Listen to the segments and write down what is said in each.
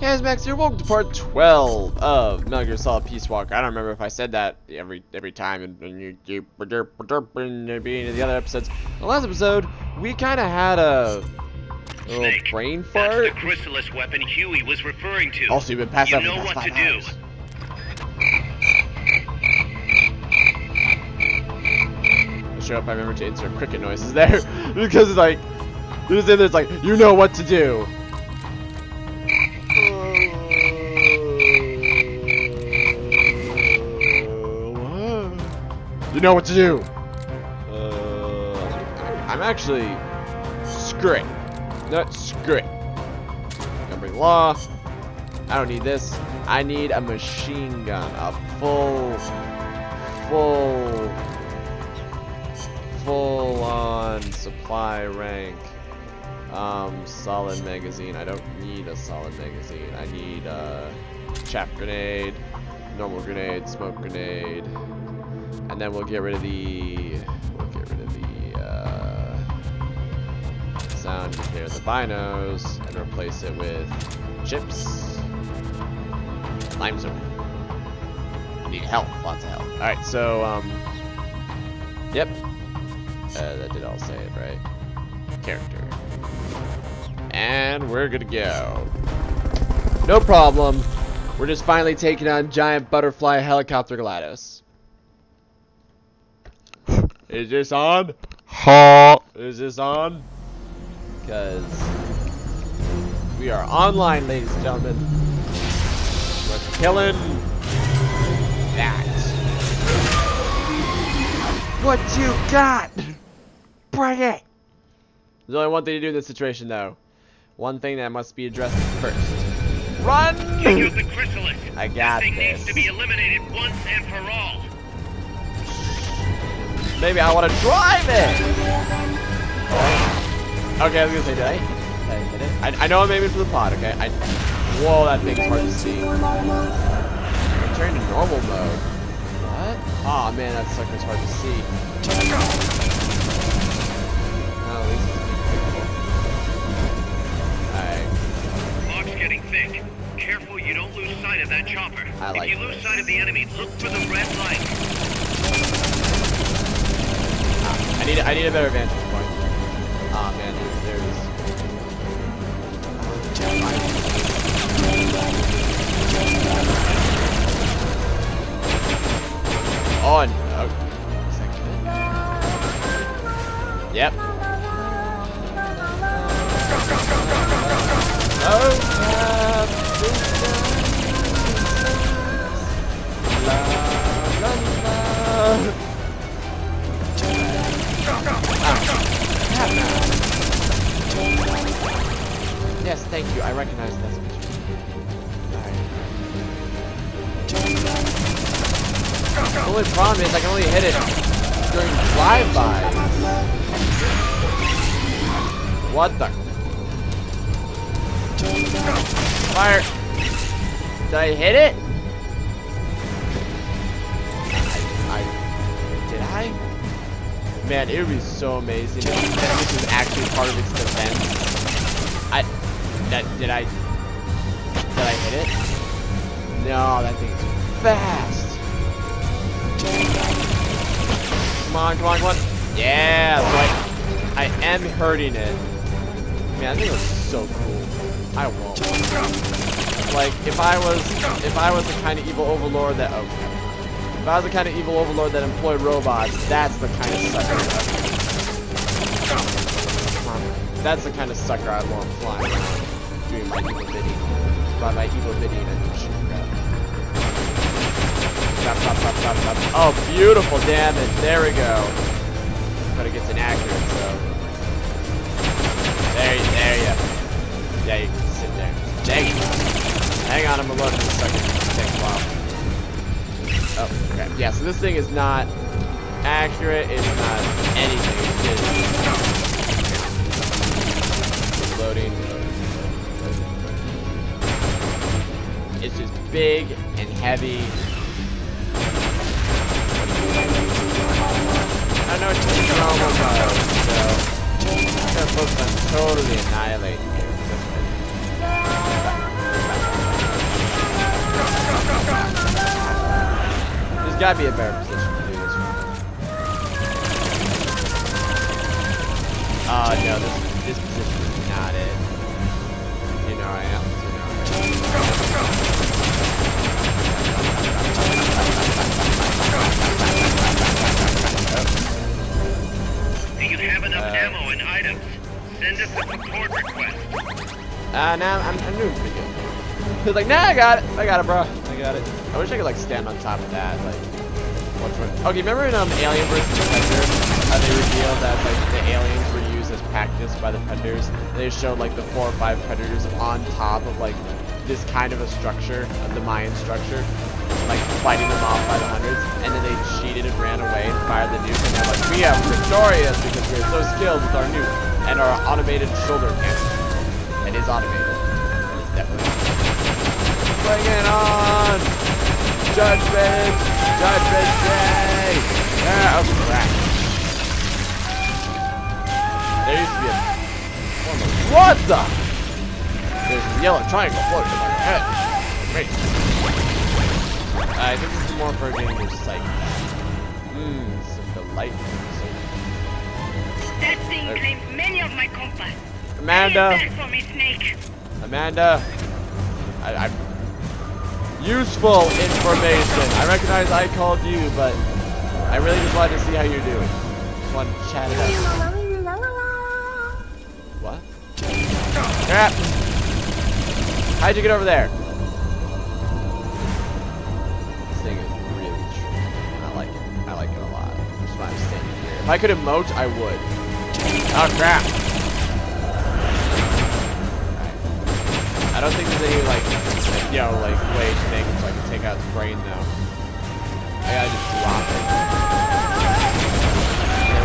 Guys, Max here, welcome to part 12 of Metal Gear Solid Peace Walker. I don't remember if I said that every time in the other episodes. In the last episode, we kind of had a little brain fart. That's the Chrysalis weapon Huey was referring to. Also, you've been passed out for the past 5 hours. You know what to do. I hope I remember to insert cricket noises there, because it's like, it's like, you know what to do. You know what to do. I'm actually screwing. Not screwing. Number law. I don't need this. I need a machine gun. A full on supply rank. Solid magazine. I don't need a solid magazine. I need a chaff grenade, normal grenade, smoke grenade. And then we'll get rid of the sound here, the binos, and replace it with chips. Limestone. Need health, lots of health. Alright, so yep. That did all save, right? Character. And we're good to go. No problem. We're just finally taking on giant butterfly helicopter GLaDOS. Is this on? Ha! Is this on? Because we are online, ladies and gentlemen. We're killing that. What you got? Bring it! There's only one thing to do in this situation, though. One thing that must be addressed first. Run! King of the Chrysalis. I got this. This thing needs to be eliminated once and for all. Maybe I want to drive it! Okay, I was gonna say, did I hit it? I know I'm aiming for the pod, okay? Whoa, that thing's hard to see. Return to normal mode. What? Aw, oh, man, that sucker's hard to see. Oh, at least it's alright. Fog's getting thick. Careful you don't lose sight of that chopper. If you lose sight of the enemy, look for the red light. I need a better vantage point. Ah, man, there's... Oh, no. Yep. Oh, yes, thank you. I recognize that speech. Alright. The only problem is I can only hit it during flyby. What the? Fire! Did I hit it? Did I? Man, it would be so amazing if this was actually part of its defense. Did I hit it? No, that thing's fast. Come on, come on, come on. Yeah, right. I am hurting it. Man, that thing was so cool. I won't. Like, if I was the kind of evil overlord that if I was the kind of evil overlord that employed robots, that's the kind of sucker. That's the kind of sucker I'd want flying around doing my evil bidding. By my evil bidding, I mean shooting crap. Stop, stop, stop, stop, stop. Oh, beautiful damage. There we go. But it gets inaccurate, so. There you go. Yeah, you can sit there. Dang it. Hang on, I'm gonna load this sucker. Take a while. Oh, crap. Yeah, so this thing is not accurate, it's not anything, it's just loading. It's just big and heavy. I know it's just normal mode, so I'm gonna focus on totally annihilating here. There's gotta be a better position to do this one. No, this position is not it. You know I am. Do you have enough ammo and items? Send us a support request. Nah, I'm doing pretty good. He's like, nah, I got it, bro. I got it. I wish I could, like, stand on top of that, like, okay, remember in, Alien versus Predator, how they revealed that, like, the aliens were used as practice by the Predators? They showed, like, the 4 or 5 Predators on top of, like, this kind of a structure, the Mayan structure, like, fighting them off by the hundreds, and then they cheated and ran away and fired the nuke, and they're like, we are victorious because we're so skilled with our nuke and our automated shoulder cannon. It is automated. And it's definitely... Bring it on! Judgment! Judgment Day! Yeah, oh crap. There used to be a... What the? There's a yellow triangle floating in my head. Great. I think this is more for getting your sight. Some delight. That thing claimed many of my compass. Amanda! Get back for me, Snake. Amanda! I useful information. I recognize I called you, but I really just wanted to see how you're doing. Just wanted to chat it up. What? Crap! How'd you get over there? This thing is really tricky. I like it. I like it a lot. That's why I'm standing here. If I could emote, I would. Oh crap! Alright. I don't think there's any like. Yo, like, way to make it so I can take out his brain now. I gotta just drop it. And then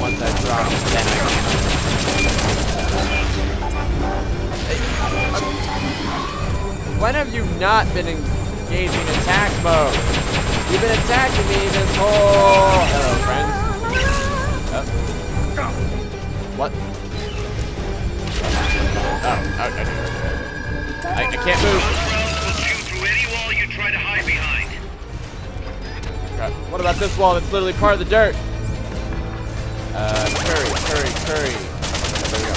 once I drop it, then I can. When have you not been engaging attack mode? You've been attacking me this whole... Hello, friends. Oh. What? Oh, okay. I can't move. Okay. What about this wall that's literally part of the dirt? Curry. There we go.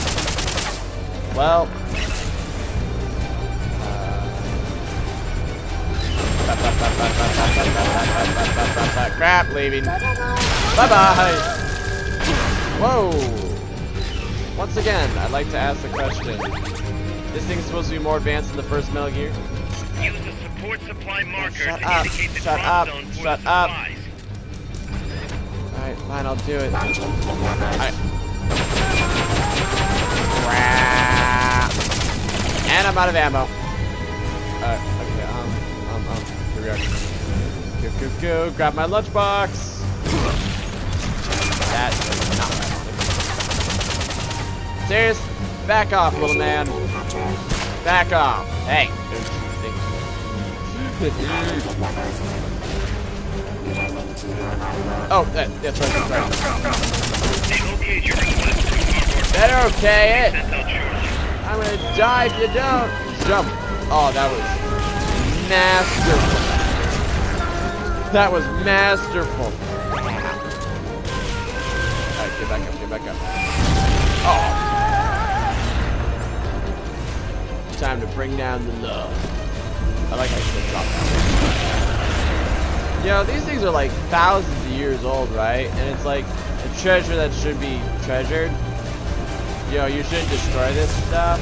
Well. Crap, leaving. Bye-bye. Whoa. Once again, I'd like to ask the question. This thing's supposed to be more advanced than the first Metal Gear? Use the support supply marker Shut up. Alright, fine, I'll do it. Alright. Crap. And I'm out of ammo. Okay, here we are. Go. Grab my lunchbox. That is not right. Serious? Back off, little man. Back off. Hey. Oh, that's right. Better okay it. I'm gonna die if you don't. Jump. Oh, that was masterful. That was masterful. Alright, get back up. Oh. Time to bring down the love. I like how you can drop that. Yo, these things are like thousands of years old, right? And it's like a treasure that should be treasured. Yo, you shouldn't destroy this stuff.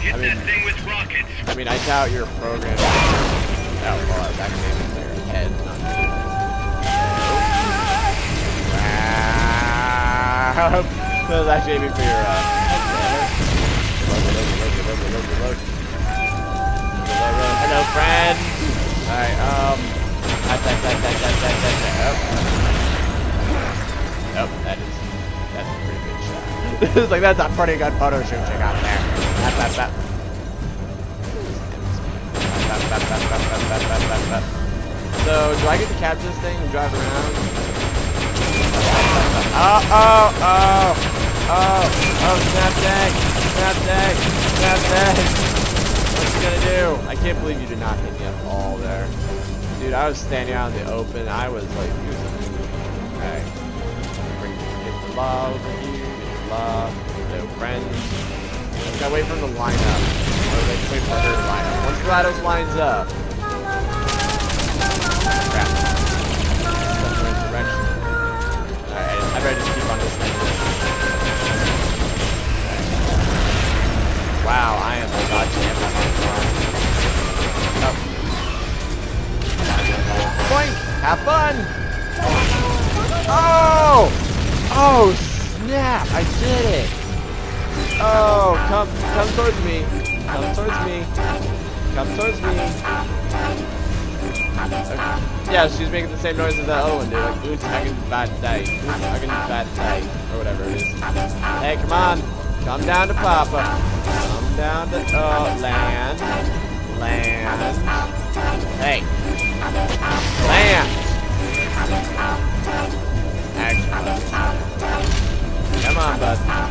Hit that thing with rockets. I doubt your program. That far back in their head. Wow. That was actually aiming for your Look. Hello, friend. Alright, that. Nope, that's a pretty good shot. It's like, that's a pretty good photo shoot you got there. So, do I get to capture this thing and drive around? Oh, snap deck. this gonna do? I can't believe you did not hit me at all there. Dude, I was standing out in the open. I was like, using. Okay. Bring his love here, his love, their friends. Just gotta wait for him to line up. Or like wait for her to line up. Once GLaDOS lines up. Crap. Alright, I'd rather just keep on this thing. Okay. Wow, I am a god champ on my farm. Oh. Boink! Have fun! Oh! Oh snap! I did it! Oh, come towards me! Come towards me! Come towards me! Okay. Yeah, she's making the same noise as that other one, dude. Like, ooh, I can bat day. Ooh, I can bat day. Or whatever it is. Hey, come on! Come down to Papa! Come down to... Oh, land. Land. Hey! Land! Excellent. Come on, bud. Come on.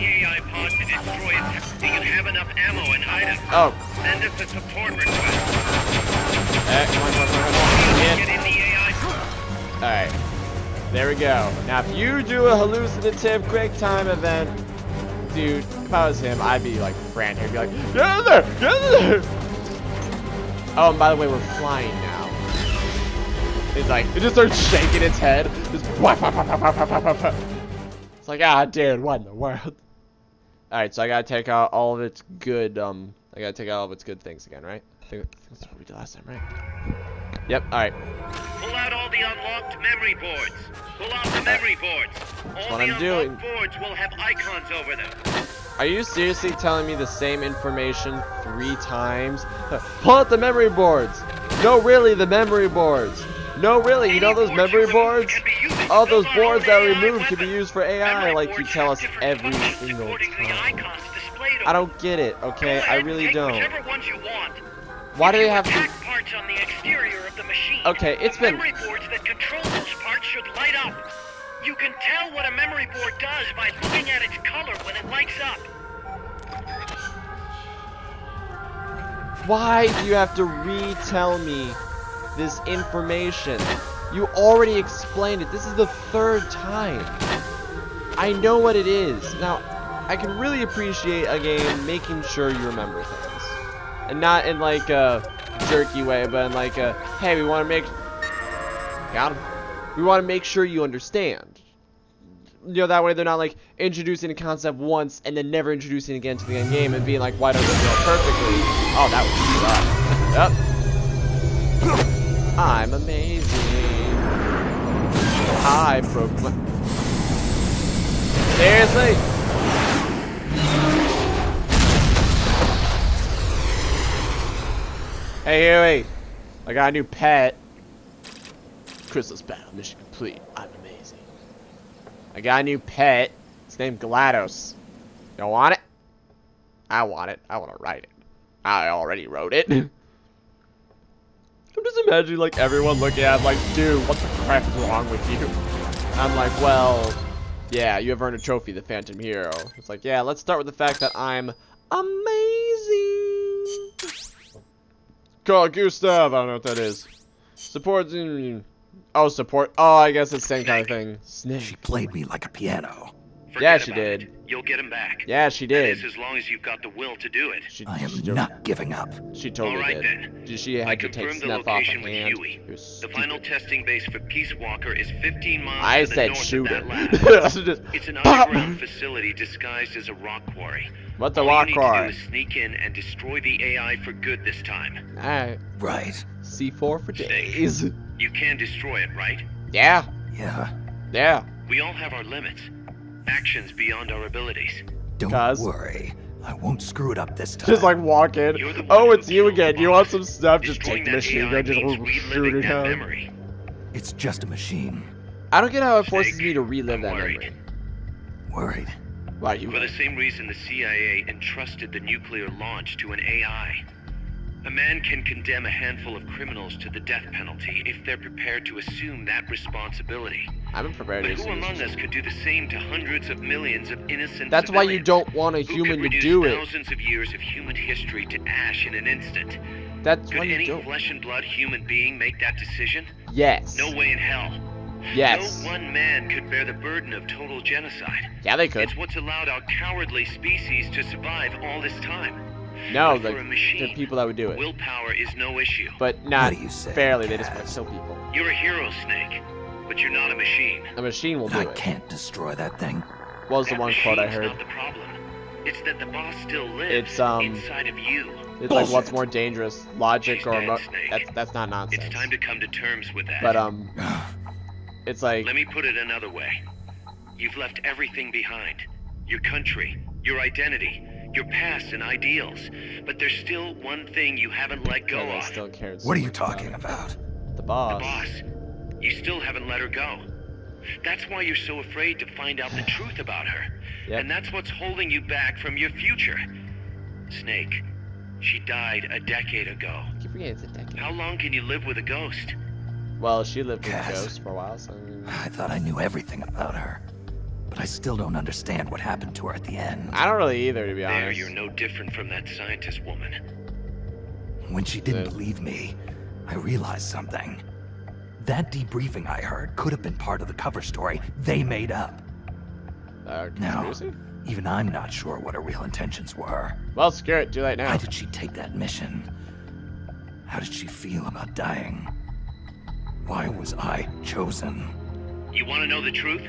AI pod to destroy it. Do you have enough ammo and items? Oh. Send us a support request. Come on. Get in the AI pod. Alright. There we go. Now, if you do a hallucinative quick time event, dude, if I was him, I'd be like frantic. I'd be like, get in there! Get in there! Oh, and by the way, we're flying now. It's like, it just starts shaking its head. Just it's like, ah, dude, what in the world? Alright, so I gotta take out all of its good, I gotta take out all of its good things again, right? I think that's what we did last time, right? Yep, alright. Pull out all the unlocked memory boards. Pull out the memory boards. All the unlocked boards will have icons over them. Are you seriously telling me the same information 3 times? Pull out the memory boards! No, really, the memory boards! No, really, you know those memory boards? All those boards that are removed can be used for AI, like you tell us every single time. I don't get it, okay? I really don't. Why do they have to... Okay, it's been... You can tell what a memory board does by looking at its color when it lights up. Why do you have to retell me this information? You already explained it. This is the 3rd time. I know what it is. Now, I can really appreciate a game making sure you remember things. And not in like a jerky way, but in like a, hey, we want to make... Got him. We want to make sure you understand. You know, that way they're not like introducing a concept once and then never introducing it again to the end game and being like, why don't they do it perfectly? Oh, that would be rough. Yep. I'm amazing. I broke my... Seriously? Hey, Huey. I got a new pet. Chrysalis battle mission complete. I'm amazing. I got a new pet. It's named GLaDOS. Don't want it? I want it. I want to ride it. I already rode it. I'm just imagining like everyone looking at it like, dude, what the crap is wrong with you? I'm like, well, yeah, you have earned a trophy, the Phantom Hero. It's like, yeah, let's start with the fact that I'm amazing. Call Gustav. I don't know what that is. Supports. Oh, support. Oh, I guess it's the same kind of thing. Snake. She played me like a piano. Yeah, she did. You'll get him back. Yeah, she did. As long as you've got the will to do it. I am not giving up. She totally did. She had to take Snuff off her hand. The final testing base for Peace Walker is 15 miles. I said shoot it. It's an underground facility disguised as a rock quarry. What's a rock quarry? Sneak in and destroy the AI for good this time. All right. Right. C4 for days. You can destroy it, right? Yeah. Yeah. Yeah. We all have our limits. Actions beyond our abilities. Don't worry. I won't screw it up this time. Just like walk in. Oh, it's you again. You want some stuff? Just take the machine gun. Just shoot it out. It's just a machine. I don't get how it forces me to relive that memory. Worried. Why you? For the same reason the CIA entrusted the nuclear launch to an AI. A man can condemn a handful of criminals to the death penalty if they're prepared to assume that responsibility. I'm prepared to assume. But who among us could do the same to hundreds of millions of innocent That's civilians? Why you don't want a human to do it. Thousands of years of human history to ash in an instant. That's could why you any don't. Flesh and blood human being make that decision? Yes. No way in hell. Yes. No one man could bear the burden of total genocide. Yeah, they could. It's what's allowed our cowardly species to survive all this time. No, like the people that would do it. Willpower is no issue. But not fairly, they just want to kill people. You're a hero, Snake, but you're not a machine. A machine will do it. I can't destroy that thing. What was the one quote I heard? Not the problem. It's that the boss still lives inside of you. It's like what's more dangerous, logic or that's not nonsense. It's time to come to terms with that. But it's like, let me put it another way. You've left everything behind. Your country, your identity, your past and ideals, but there's still one thing you haven't let go of. Still cares. What are you talking about? The boss. The boss. You still haven't let her go. That's why you're so afraid to find out the truth about her. Yep. And that's what's holding you back from your future. Snake, she died a decade ago. I keep forgetting it's a decade. How long can you live with a ghost? Well, she lived with a ghost for a while, so... I thought I knew everything about her. But I still don't understand what happened to her at the end. I don't really either, to be honest. There, you're no different from that scientist woman. When she didn't believe me, I realized something. That debriefing I heard could have been part of the cover story they made up. Now, even I'm not sure what her real intentions were. Well, scare it, do that now. Why did she take that mission? How did she feel about dying? Why was I chosen? You want to know the truth?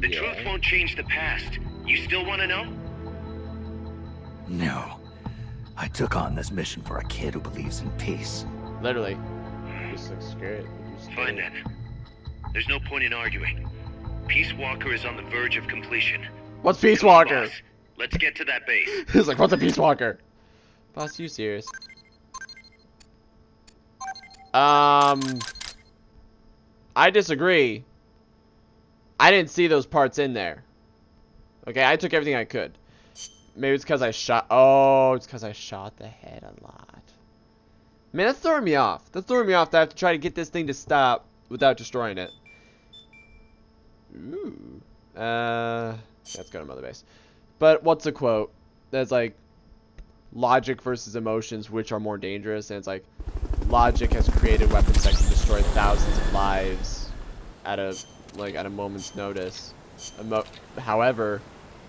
The truth won't change the past. You still want to know? No. I took on this mission for a kid who believes in peace. Literally. You just look scared. Fine then. There's no point in arguing. Peace Walker is on the verge of completion. What's Peace Walker? Boss, let's get to that base. He's like, what's a Peace Walker? Boss, you serious? I disagree. I didn't see those parts in there. Okay, I took everything I could. Maybe it's because I shot... Oh, it's because I shot the head a lot. Man, that's throwing me off. That's throwing me off that I have to try to get this thing to stop without destroying it. Ooh. Let's go to Mother Base. But what's the quote? That's like, logic versus emotions, which are more dangerous? And it's like, logic has created weapons that can destroy thousands of lives out of... like at a moment's notice. However,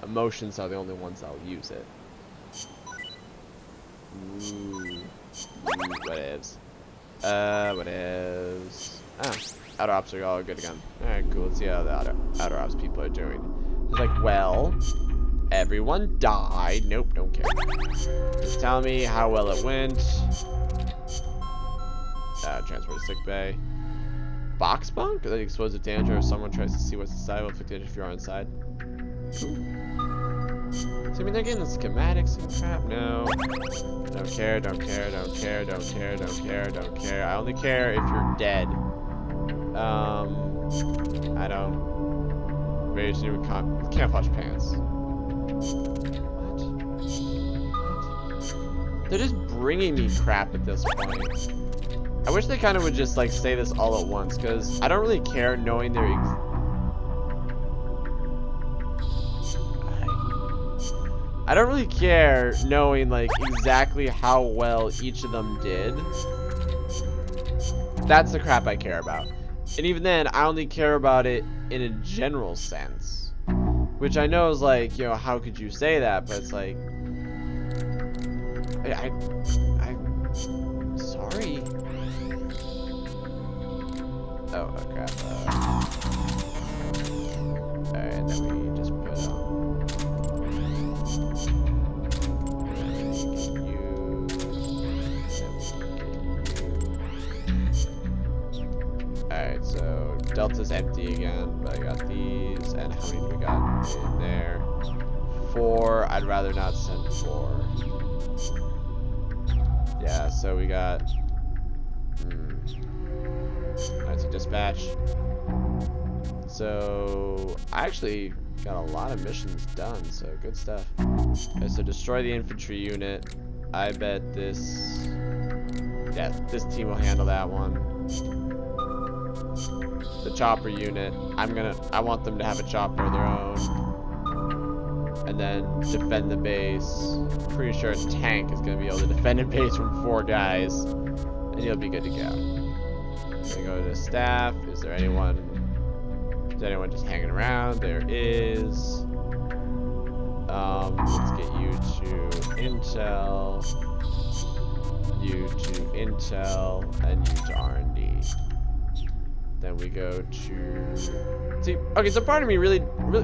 emotions are the only ones that'll use it. Ooh. What is? What is? Ah, outer ops are all good again. Alright, cool. Let's see how the outer ops people are doing. It's like, well, everyone died. Nope, don't care. Just tell me how well it went. Transport to sick bay. Box bunk? Like explosive danger if someone tries to see what's inside, will inflict danger if you are inside. Cool. So I mean they're getting the schematics and crap. No. Don't care, don't care, don't care, don't care, don't care, don't care. I only care if you're dead. I don't. Rage new camouflage pants. What? They're just bringing me crap at this point. I wish they kind of would just like say this all at once, because I don't really care knowing their I don't really care knowing like exactly how well each of them did. That's the crap I care about. And even then, I only care about it in a general sense, which I know is like, you know, how could you say that? But it's like, I'm sorry. Oh crap. Alright, then we just put on. Alright, so Delta's empty again, but I got these. And how many do we got in there? 4. I'd rather not send 4. Yeah, so we got. Alright, so dispatch. So I actually got a lot of missions done, so good stuff. Okay, so destroy the infantry unit. I bet this... yeah, this team will handle that one. The chopper unit. I want them to have a chopper of their own. And then defend the base. Pretty sure a tank is going to be able to defend a base from 4 guys. And you'll be good to go. I'm going to go to the staff. Is there anyone... is anyone just hanging around? There is. Let's get you to Intel, and you to R&D. Then we go to... see, okay, so part of me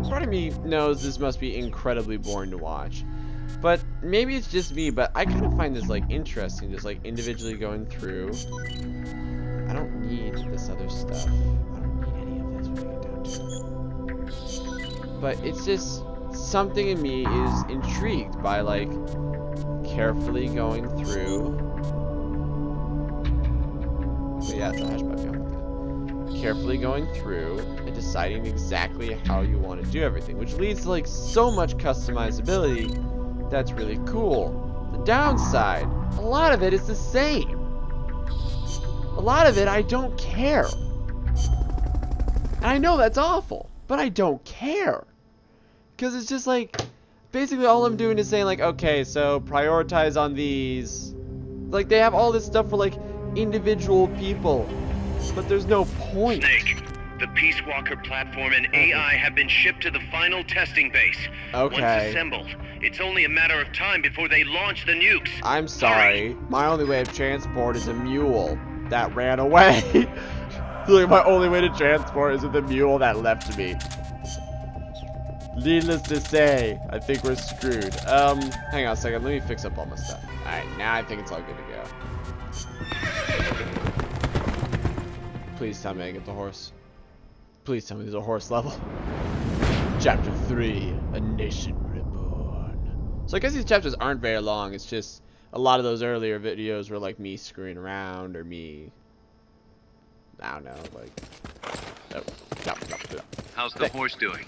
part of me knows this must be incredibly boring to watch. But maybe it's just me, but I kind of find this, like, interesting, just, like, individually going through. I don't need this other stuff. But it's just something in me is intrigued by, like, carefully going through. But yeah, it's a hash button. Carefully going through and deciding exactly how you want to do everything, which leads to, like, so much customizability. That's really cool. The downside, a lot of it is the same. A lot of it I don't care. And I know that's awful. But I don't care. Because it's just like, basically all I'm doing is saying, like, okay, so prioritize on these. Like, they have all this stuff for, like, individual people. But there's no point. Snake, the Peace Walker platform and AI have been shipped to the final testing base. Okay. Once assembled, it's only a matter of time before they launch the nukes. I'm sorry. My only way of transport is a mule that ran away. Like, my only way to transport is with the mule that left me. Needless to say, I think we're screwed. Hang on a second. Let me fix up all my stuff. Alright, now I think it's all good to go. Please tell me I get the horse. Please tell me there's a horse level. Chapter 3, A Nation Reborn. So I guess these chapters aren't very long. It's just a lot of those earlier videos were, like, me screwing around or me... I don't know, like... oh, no. How's the horse doing?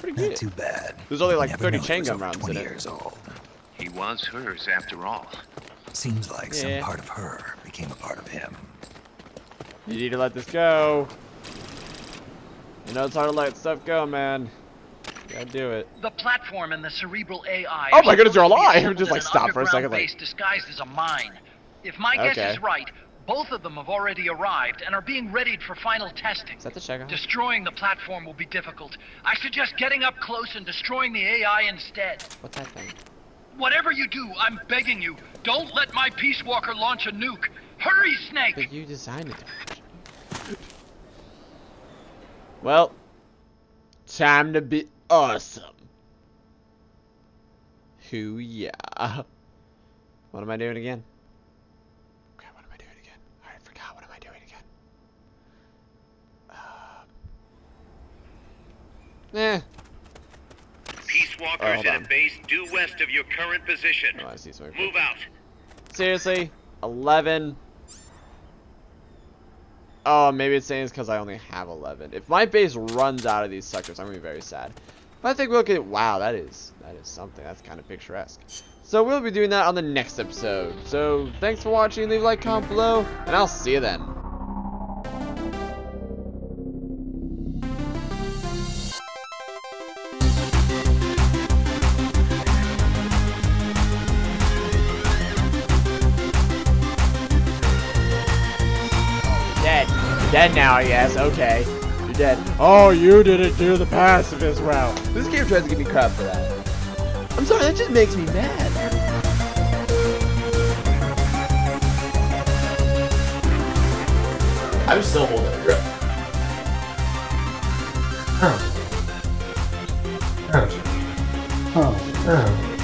Pretty good. Not too bad. There's only like 30 chain gun rounds in it. He was hers after all. Seems like some part of her became a part of him. You need to let this go. You know it's hard to let stuff go, man. You gotta do it. The platform and the cerebral AI... oh my goodness, you're alive! Just like stop for a second. Like... disguised as a mine. If my guess is right... both of them have already arrived and are being readied for final testing. Is that the checkout? Destroying the platform will be difficult. I suggest getting up close and destroying the AI instead. What's that thing? Whatever you do, I'm begging you, don't let my Peace Walker launch a nuke. Hurry, Snake! But you designed it. Well, time to be awesome. Hoo yeah. What am I doing again? Eh. Peace Walkers at a base due west of your current position. Oh, I see. Sorry. Move out. Seriously? 11. Oh, maybe it's saying it's because I only have 11. If my base runs out of these suckers, I'm gonna be very sad. But I think we'll get. Wow, that is something. That's kind of picturesque. So we'll be doing that on the next episode. So thanks for watching. Leave a like, comment below, and I'll see you then. Dead now, yes. Okay, you're dead. Oh, you didn't do the passive as well. This game tries to give me crap for that. I'm sorry, that just makes me mad. I'm still holding the grip. Oh. Oh. Oh. Oh.